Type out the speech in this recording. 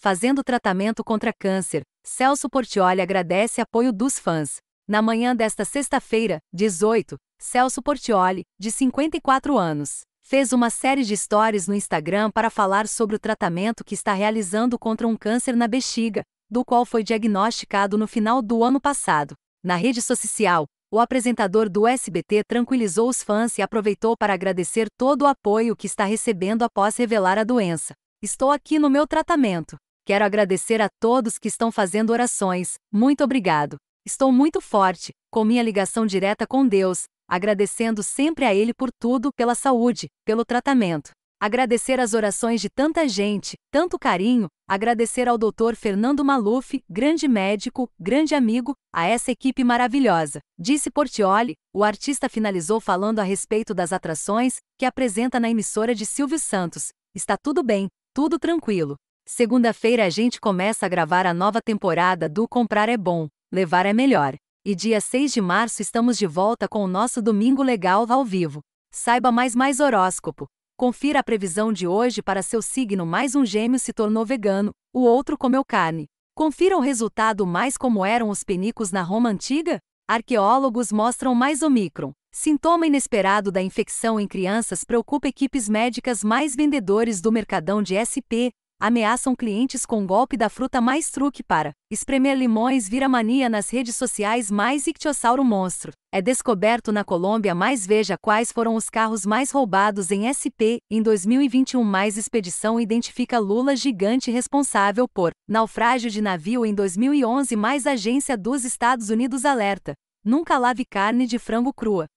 fazendo tratamento contra câncer, Celso Portiolli agradece apoio dos fãs. Na manhã desta sexta-feira, 18, Celso Portiolli, de 54 anos, fez uma série de stories no Instagram para falar sobre o tratamento que está realizando contra um câncer na bexiga, do qual foi diagnosticado no final do ano passado. Na rede social, o apresentador do SBT tranquilizou os fãs e aproveitou para agradecer todo o apoio que está recebendo após revelar a doença. "Estou aqui no meu tratamento. Quero agradecer a todos que estão fazendo orações. Muito obrigado. Estou muito forte, com minha ligação direta com Deus, agradecendo sempre a Ele por tudo, pela saúde, pelo tratamento. Agradecer as orações de tanta gente, tanto carinho, agradecer ao Dr. Fernando Maluf, grande médico, grande amigo, a essa equipe maravilhosa", disse Portiolli. O artista finalizou falando a respeito das atrações que apresenta na emissora de Silvio Santos. "Está tudo bem, tudo tranquilo. Segunda-feira a gente começa a gravar a nova temporada do Comprar é Bom, Levar é Melhor. E dia 6 de março estamos de volta com o nosso Domingo Legal ao vivo. Saiba mais horóscopo. Confira a previsão de hoje para seu signo. Mais um gêmeo se tornou vegano, o outro comeu carne. Confira o resultado. Mais como eram os penicos na Roma Antiga? Arqueólogos mostram mais Omicron. Sintoma inesperado da infecção em crianças preocupa equipes médicas. Mais vendedores do Mercadão de SP ameaçam clientes com golpe da fruta. Mais truque para espremer limões vira mania nas redes sociais. Mais Ictiossauro monstro é descoberto na Colômbia. Mais veja quais foram os carros mais roubados em SP em 2021. Mais expedição identifica Lula gigante responsável por naufrágio de navio em 2011. Mais agência dos Estados Unidos alerta: nunca lave carne de frango crua.